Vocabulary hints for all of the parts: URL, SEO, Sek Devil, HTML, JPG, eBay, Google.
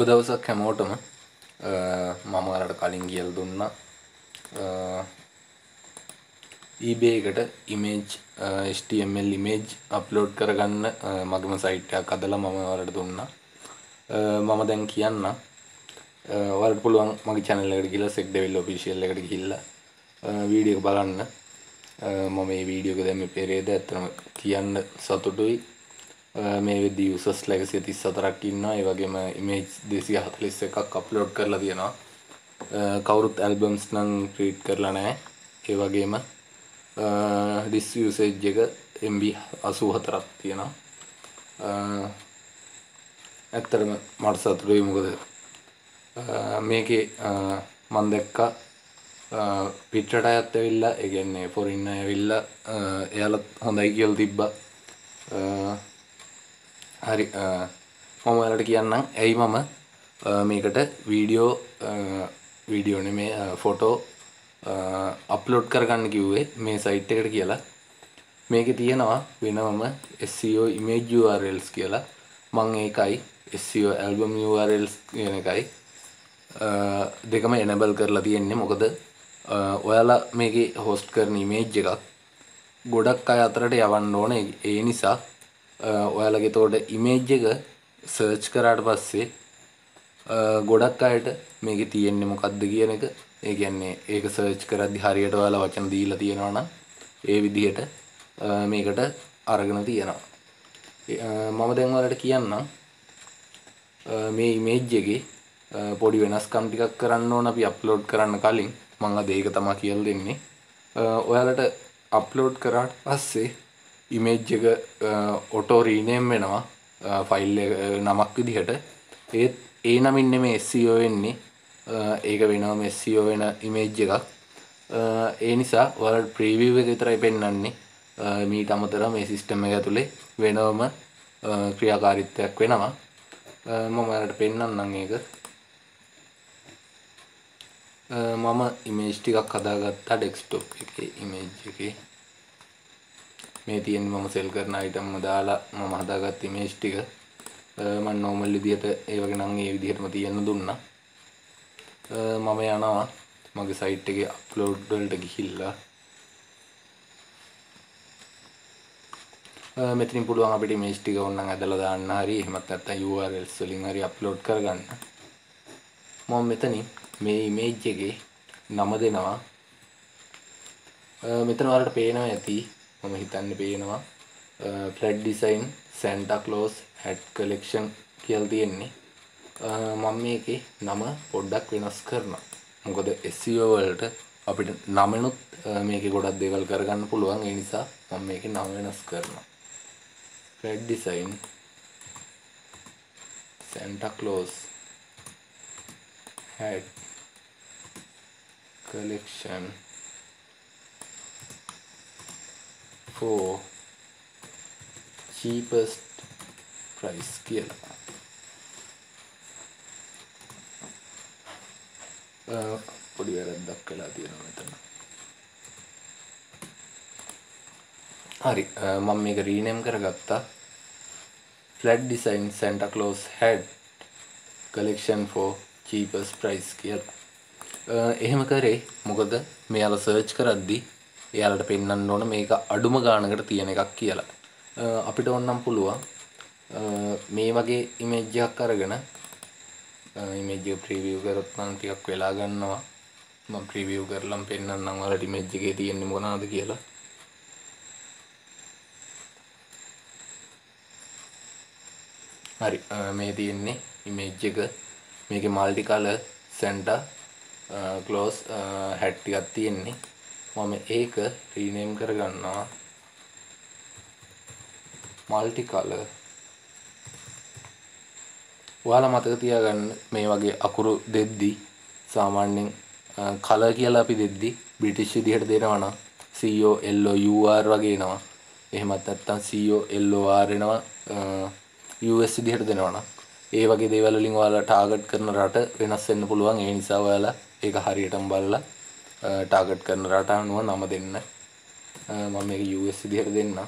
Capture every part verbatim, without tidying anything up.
සුබ දවසක් හැමෝටම මම ඔයාලට කලින් කියලා දුන්නා eBay එකට image H T M L image upload කරගන්න මගේම site එකක් අදලා මම ඔයාලට දුන්නා මම දැන් කියන්න ඔයාලට පුළුවන් මගේ channel එකට ගිහලා Sek Devil official එකට ගිහිල්ලා video එක බලන්න මම මේ video එක දැන් මේ පෙරේද ඇත්තටම කියන්න සතුටුයි මේ වෙද්දී users ලා එකසිය තිස් හතරක් ඉන්නවා ඒ වගේම image දෙසිය හතළිස් එකක් අප්ලෝඩ් කරලා තියෙනවා කවුරුත් albums නම් ක්‍රියේට් කරලා නැහැ ඒ වගේම disk usage එක M B eighty-four ක් තියෙනවා ඇත්තටම මට සතුටුයි මොකද මේකේ මම දැක්කා පිටරට අයත් ඇවිල්ලා ඒ කියන්නේ foreign අය ඇවිල්ලා එයාලත් හොඳයි කියලා තිබ්බා හරි මම ඔයාලට කියන්නම් ඇයි මම මේකට වීඩියෝ වීඩියෝ නෙමේ ෆොටෝ අප්ලෝඩ් කරගන්න කිව්වේ මේ සයිට් එකට කියලා මේකේ තියෙනවා වෙනම S E O image U R Ls කියලා මම ඒකයි S E O album U R Ls කියන එකයි දෙකම enable කරලා තියෙන්නේ මොකද ඔයාලා මේකේ host කරන image එකක් ගොඩක් අය අතරට යවන්න ඕනේ ඒ නිසා ඔයාලගේ තෝඩ image එක search කරාට පස්සේ ගොඩක් අයට මේකේ තියෙන්නේ මොකද්ද කියන එක ඒ කියන්නේ ඒක search කරද්දී හරියට ඔයාලා වචන දීලා තියෙනවා නම් ඒ විදිහට මේකට අරගෙන තියෙනවා මම දැන් ඔයාලට කියන්නම් මේ image එකේ පොඩි වෙනස්කම් ටිකක් කරන්න ඕන අපි upload කරන්න කලින් මම අද ඒක තමයි කියලා දෙන්නේ ඔයාලට upload කරාට පස්සේ image එක auto rename වෙනවා file නමක් විදිහට ඒත් ඒ නමින් නෙමෙයි S E O වෙන්නේ ඒක වෙනම S E O වෙන image එකක් ඒ නිසා ඔයාලට preview එක විතරයි පෙන්වන්නේ මීට අමතරව මේ system එක ඇතුලේ වෙනම ක්‍රියාකාරීත්වයක් වෙනවා මම ඔයාලට පෙන්වන්නම් ඒක මම image ටිකක් හදාගත්තා desktop එකේ image එකේ මේ තියෙන මම sell කරන item එක දාලා මම හදාගත්ත image ටික මම normal විදියට ඒ වගේ නම් ඒ විදියටම තියන්න දුන්නා මම යනවා මගේ site එකේ upload වලට ගිහිල්ලා මෙතනින් පුළුවන් අපිට image ටික ඕනනම් ඇදලා දාන්න හරි එහෙමත් නැත්නම් U R Ls වලින් හරි upload කරගන්න මම මෙතනින් මේ image එකේ නම දෙනවා මෙතන ඔයාලට පේනවා ඇති මම හිතන්නේ පේනවා flat design Santa Claus hat collection කියලා තියෙන්නේ මම මේකේ නම පොඩ්ඩක් වෙනස් කරනවා මොකද S E O වලට අපිට නමනුත් මේකේ ගොඩක් දේවල් කරගන්න පුළුවන් ඒ නිසා මම මේකේ නම වෙනස් කරනවා flat design Santa Claus hat collection for cheapest price කියලා පොඩි වැරද්දක් කළා තියෙනවා මෙතන. හරි මම මේක rename කරගත්තා. Flat Design Santa Claus Hat Collection for cheapest price කියලා. එහෙම කරේ මොකද මෙයාලා search කරද්දී එයාලට පෙන්නන්න ඕන මේක අඩුම ගානකට තියෙන එකක් කියලා. අපිට ඕනනම් පුළුවන් මේ වගේ image එකක් අරගෙන image එක preview කරොත් නම් ටිකක් වෙලා ගන්නවා. මම preview කරලම් පෙන්නන්නම් ඔයාලට image එකේ තියෙන්නේ මොනවාද කියලා. හරි මේ තියෙන්නේ image එක. මේකේ multi color Santa Claus hat ටිකක් තියෙන්නේ. මම ඒක rename කරගන්නවා multi color ඔයාලා මතක තියාගන්න මේ වගේ අකුරු දෙද්දි සාමාන්‍යයෙන් color කියලා අපි දෙද්දි බ්‍රිටිෂ් විදිහට දෙනවා නම් C O L O U R වගේ එනවා එහෙමත් නැත්නම් C O L O R එනවා U S විදිහට දෙනවා නම් ඒ වගේ දේවල් වලින් ඔයාලා ටාගට් කරන රට වෙනස් වෙන්න පුළුවන් ඒ නිසා ඔයාලා ඒක හරියටම බලලා ටාගට් කරන රට අනුව නම දෙන්න මම මේක U S විදිහට දෙන්නම්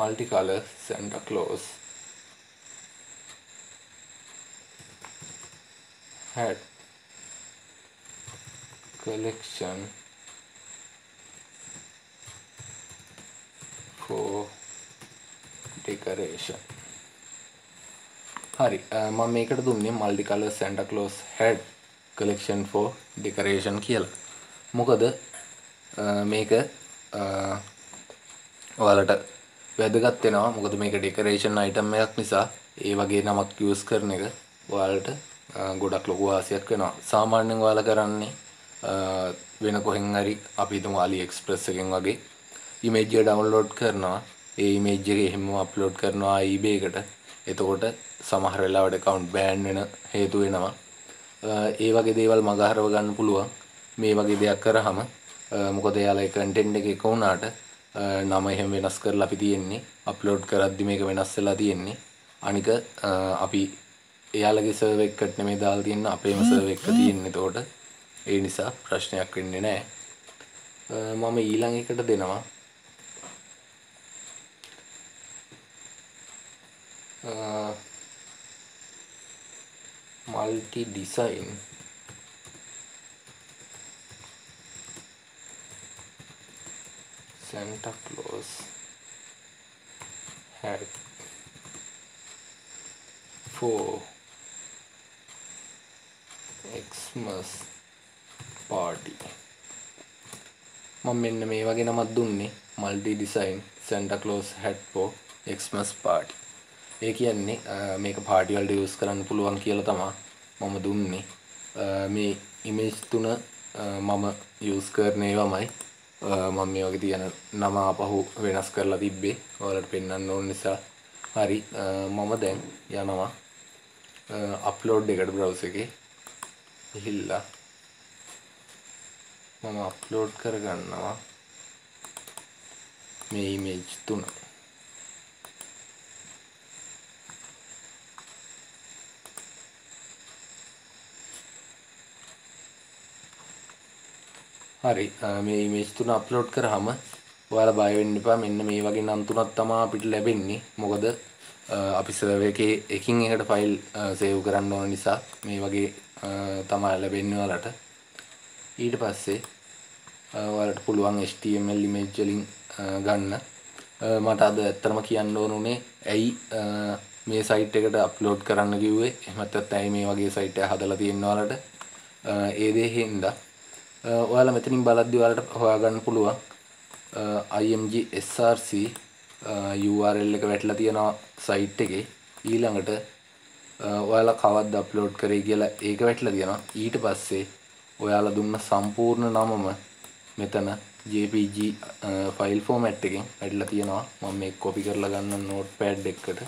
multicolor Santa Claus hat collection for decoration. Hari, I will make a multicolor Santa Claus hat collection for decoration. Mukada uh, make a uh, wallet. Wedagatena, Mukada make a decoration item, Maknisa, Evagena use Kernega, wallet, Godakloguasia Kena, Saman Walakarani, Venakohingari, Apidum Ali Express again. Image download Kerna, a image him upload Kerna, eBay get a thought, Samahar allowed account banned in a Hetu enama. Evagedeval Magaravagan Pulua. මේ වගේ දෙයක් කරාම මොකද එයාලා ඒ content එක එක වුණාට නම එහෙම වෙනස් කරලා අපි තියෙන්නේ අප්ලෝඩ් කරද්දි මේක වෙනස් වෙලා තියෙන්නේ අනික අපි එයාලගේ සර්වර් එකට නෙමෙයි දාලා තියෙන්නේ අපේම සර්වර් එක තියෙන්නේ ඒතකොට ඒ නිසා ප්‍රශ්නයක් වෙන්නේ නැහැ මම ඊළඟ එකට දෙනවා multi design Santa Claus hat for Xmas party. Mom in me again a multi design Santa Claus hat for Xmas party. Ekiani uh, make a party all use current pulluan kilatama Mama Dumni uh, me image tuna uh, mama use kerneva my මම මේ වගේ තියෙන නම අපහු වෙනස් කරලා තිබ්බේ ඔයාලට පෙන්වන්න ඕන නිසා හරි මම දැන් යනවා අප්ලෝඩ් එකට බ්‍රවුසර් එකේ ගිහිල්ලා මම අප්ලෝඩ් කරගන්නවා මේ ඉමේජ් තුන හරි මේ image තුන අප්ලෝඩ් කරාම ඔයාලා බය වෙන්න එපා මෙන්න මේ වගේ නම් තුනක් තමයි අපිට ලැබෙන්නේ මොකද අපි සර්වර් එකේ එකින් එකට ෆයිල් සේව් කරන්න ඕන නිසා මේ වගේ තමයි ලැබෙන්නේ ඔයාලට ඊට පස්සේ ඔයාලට පුළුවන් H T M L image වලින් ගන්න මට අද ඇත්තටම කියන්න ඕන උනේ ඇයි මේ සයිට් එකට අප්ලෝඩ් කරන්න කිව්වේ එහෙමත් නැත්නම් ඇයි මේ වගේ සයිට් එක හදලා තියෙන්නේ ඔයාලට ඒ දේ හින්දා ඔයාලා මෙතනින් බලද්දි ඔයාලට හොයාගන්න පුළුවන් img src url එක වැටලා තියෙනවා සයිට් එකේ ඊළඟට ඔයාලා කවද්ද අප්ලෝඩ් කරේ කියලා ඒක වැටලා තියෙනවා ඊට පස්සේ ඔයාලා දුන්න සම්පූර්ණ නමම මෙතන jpg ෆයිල් ෆෝමැට් එකෙන් වැටලා තියෙනවා මම මේක කොපි කරලා ගන්න නෝට්පෑඩ් එකකට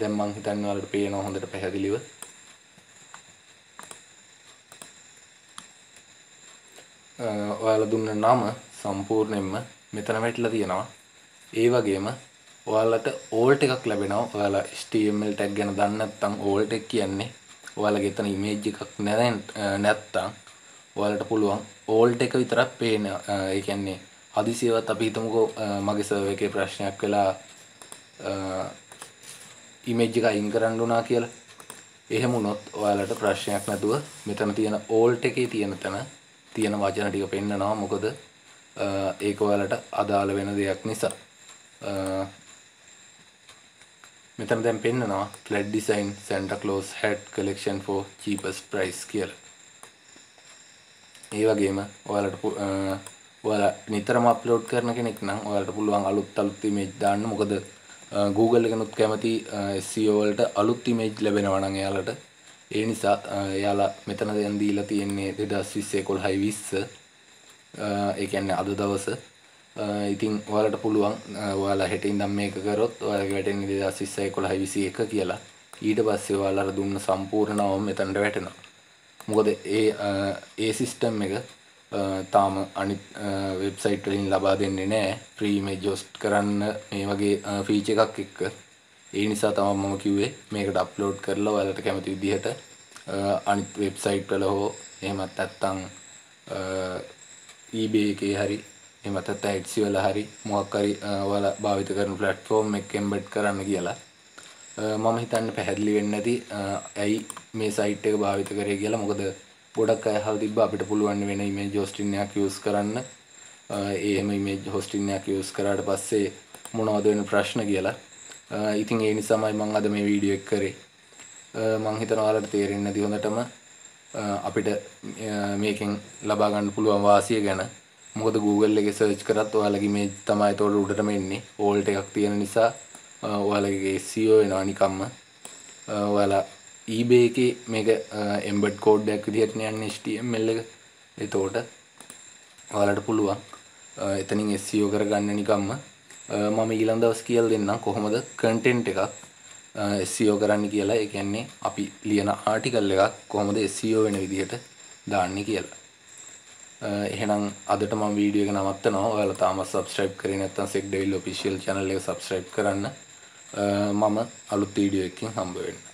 දැන් මම හිතන්නේ ඔයාලට පේනවා හොඳට පැහැදිලිව ඔයාලා දුන්න නම සම්පූර්ණයෙන්ම මෙතන වැටලා තියෙනවා. ඒ වගේම ඔයාලට alt එකක් ලැබෙනවා. ඔයාලා H T M L tag ගැන දන්නේ නැත්නම් alt එක කියන්නේ ඔයාලගේ එතන image එකක් නැත්නම් ඔයාලට පුළුවන් alt එක විතරක් පේන. ඒ කියන්නේ හදිසියවත් අපි හිතමුකෝ මගේ සර්වර් එකේ ප්‍රශ්නයක් වෙලා image එක අයින් කරන්න උනා කියලා. එහෙම වුණොත් ඔයාලට ප්‍රශ්නයක් නැතුව මෙතන තියෙන alt එකේ තියෙන තැන තියෙන වචන ටික පෙන්නනවා මොකද ඒක ඔයාලට අදාළ වෙන දෙයක් නිසා මෙතන දැන් පෙන්නනවා clad design Santa Claus hat collection for cheapest price කියලා. ඒ වගේම ඔයාලට ඔයාලා නිතරම අප්ලෝඩ් කරන කෙනෙක් නම් ඔයාලට පුළුවන් අලුත් අලුත් image දාන්න මොකද Google එකනොත් කැමති S E O වලට අලුත් image ලැබෙනවා නම් එයාලට ඒ නිසා එයාලා මෙතන දැන් දීලා තියෙන්නේ twenty twenty eleven twenty ඒ කියන්නේ අද දවස ඉතින් ඔයාලට පුළුවන් ඔයාලා හෙටින් නම් මේක කරොත් ඔයාලගේ වැටෙන්නේ twenty twenty eleven twenty twenty-one කියලා ඊට පස්සේ ඔයාලා අර දුන්න සම්පූර්ණ නම මෙතනට වැටෙනවා මොකද ඒ ඒ සිස්ටම් එක තාම අනිත් වෙබ්සයිට් වලින් ලබා දෙන්නේ නැහැ ෆ්‍රී ඉමේජ් හොස්ට් කරන්න මේ වගේ ෆීචර් එකක් එක්ක ඒ නිසා තමයි මම කිව්වේ මේකට අප්ලෝඩ් කරලා ඔයාලට කැමති විදිහට අනිත් වෙබ්සයිට් වල හෝ එහෙමත් නැත්නම් eBay එකේ හරි निम्ता एड्स वाला हरी मोहकारी वाला भावित करने प्लेटफॉर्म में एम्बेड करने गया मम हितन्न පැහැදිලි වෙන්නේ නැති ඇයි මේ සයිට් එක භාවිත කරේ කියලා මොකද ගොඩක් අය හව තිබ්බ අපිට පුළුවන් වෙන ඉමේජ් හොස්ටින් එකක් යූස් කරන්න ඒ හැම ඉමේජ් හොස්ටින් එකක් යූස් කරාට පස්සේ මොනවද වෙන ප්‍රශ්න කියලා ඉතින් ඒ නිසාමයි මම අද මේ වීඩියෝ එක කරේ මම හිතනවා ඔයාලට තේරෙන්නේ නැති හොඳටම අපිට මේකෙන් ලබා ගන්න පුළුවන් වාසිය ගැන මොකද Google එකේ සර්ච් කරත් ඔයාලගේ ඉමේජ් තමයි ඒක උඩටම එන්නේ ඕල්ට් එකක් තියෙන නිසා ඔයාලගේ S E O වෙනවා නිකම්ම ඔයාලා eBay එකේ මේක embed code එකක් විදිහට යන H T M L එක එතකොට ඔයාලට පුළුවන් එතනින් S E O කරගන්න නිකම්ම මම ඊළඟ දවස් කියලා දෙන්නම් කොහොමද content එකක් S E O කරන්න කියලා ඒ කියන්නේ අපි ලියන article එකක් කොහොමද S E O වෙන විදිහට දාන්නේ කියලා එහෙනම් අදට මම වීඩියෝ එක නවත්තනවා ඔයාලා තාම subscribe කරේ නැත්නම් sec devil official channel එක subscribe කරන්න මම අලුත් වීඩියෝ එකකින් හම්බ වෙන්න.